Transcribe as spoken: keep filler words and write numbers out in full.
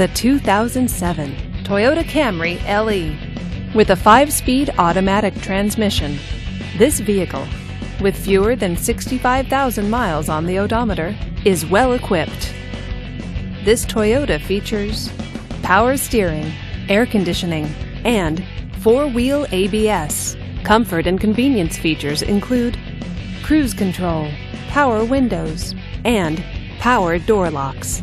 The two thousand seven Toyota Camry L E. With a five-speed automatic transmission, this vehicle, with fewer than sixty-five thousand miles on the odometer, is well equipped. This Toyota features power steering, air conditioning, and four-wheel A B S. Comfort and convenience features include cruise control, power windows, and power door locks.